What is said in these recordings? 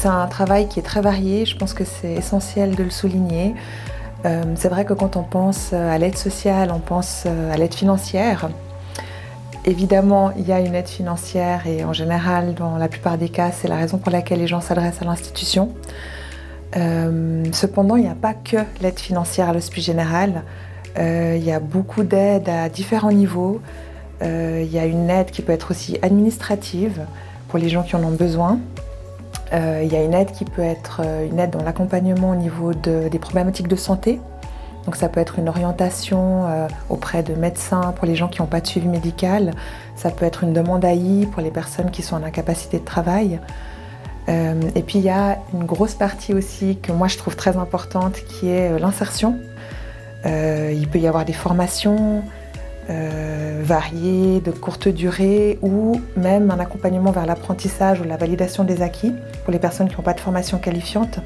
C'est un travail qui est très varié, je pense que c'est essentiel de le souligner. C'est vrai que quand on pense à l'aide sociale, on pense à l'aide financière. Évidemment, il y a une aide financière et en général, dans la plupart des cas, c'est la raison pour laquelle les gens s'adressent à l'institution. Cependant, il n'y a pas que l'aide financière à l'hospice général. Il y a beaucoup d'aides à différents niveaux. Il y a une aide qui peut être aussi administrative pour les gens qui en ont besoin. Il y a une aide qui peut être une aide dans l'accompagnement au niveau des problématiques de santé. Donc ça peut être une orientation auprès de médecins pour les gens qui n'ont pas de suivi médical. Ça peut être une demande AI pour les personnes qui sont en incapacité de travail. Et puis il y a une grosse partie aussi que moi je trouve très importante qui est l'insertion. Il peut y avoir des formations variées, de courte durée ou même un accompagnement vers l'apprentissage ou la validation des acquis pour les personnes qui n'ont pas de formation qualifiante.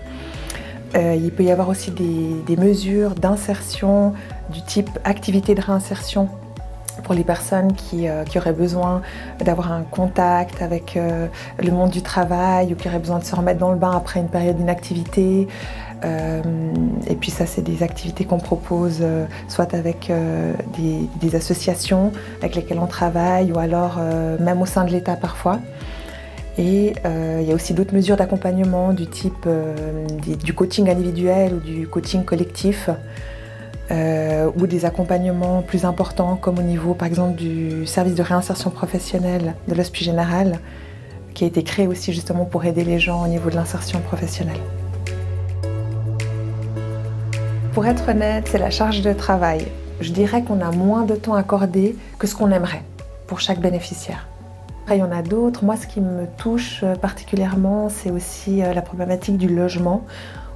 Il peut y avoir aussi des mesures d'insertion du type activité de réinsertion pour les personnes qui auraient besoin d'avoir un contact avec le monde du travail ou qui auraient besoin de se remettre dans le bain après une période d'inactivité. Et puis ça, c'est des activités qu'on propose soit avec des associations avec lesquelles on travaille ou alors même au sein de l'État parfois. Et il y a aussi d'autres mesures d'accompagnement du type du coaching individuel ou du coaching collectif ou des accompagnements plus importants comme au niveau par exemple du service de réinsertion professionnelle de l'hospice général qui a été créé aussi justement pour aider les gens au niveau de l'insertion professionnelle. Pour être honnête, c'est la charge de travail. Je dirais qu'on a moins de temps accordé que ce qu'on aimerait pour chaque bénéficiaire. Après, il y en a d'autres. Moi, ce qui me touche particulièrement, c'est aussi la problématique du logement,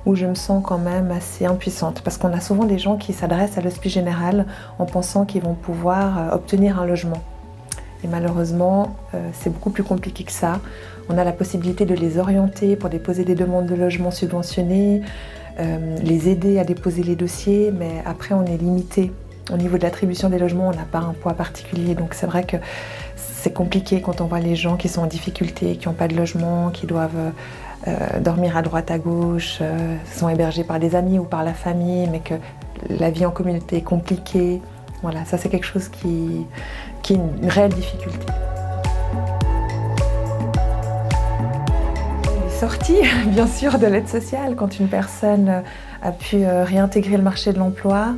où je me sens quand même assez impuissante. Parce qu'on a souvent des gens qui s'adressent à l'hospice général en pensant qu'ils vont pouvoir obtenir un logement. Et malheureusement, c'est beaucoup plus compliqué que ça. On a la possibilité de les orienter pour déposer des demandes de logement subventionnées, les aider à déposer les dossiers, mais après, on est limité. Au niveau de l'attribution des logements, on n'a pas un poids particulier, donc c'est vrai que c'est compliqué quand on voit les gens qui sont en difficulté, qui n'ont pas de logement, qui doivent dormir à droite, à gauche, sont hébergés par des amis ou par la famille, mais que la vie en communauté est compliquée. Voilà, ça c'est quelque chose qui est une réelle difficulté. Sortie, bien sûr, de l'aide sociale, quand une personne a pu réintégrer le marché de l'emploi,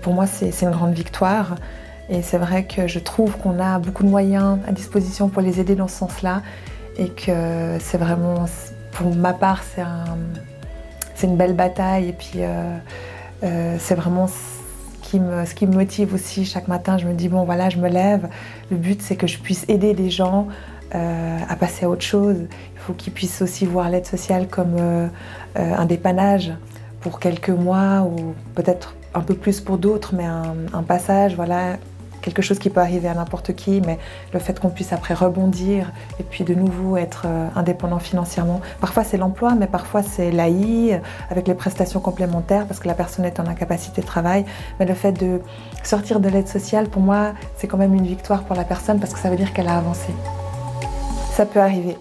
pour moi, c'est une grande victoire. Et c'est vrai que je trouve qu'on a beaucoup de moyens à disposition pour les aider dans ce sens-là. Et que c'est vraiment, pour ma part, c'est une belle bataille. Et puis, c'est vraiment ce qui me motive aussi. Chaque matin, je me dis, bon, voilà, je me lève. Le but, c'est que je puisse aider les gens à passer à autre chose. Il faut qu'ils puissent aussi voir l'aide sociale comme un dépannage pour quelques mois ou peut-être un peu plus pour d'autres, mais un passage, voilà, quelque chose qui peut arriver à n'importe qui, mais le fait qu'on puisse après rebondir et puis de nouveau être indépendant financièrement. Parfois c'est l'emploi, mais parfois c'est l'AI, avec les prestations complémentaires, parce que la personne est en incapacité de travail. Mais le fait de sortir de l'aide sociale, pour moi, c'est quand même une victoire pour la personne, parce que ça veut dire qu'elle a avancé. Ça peut arriver.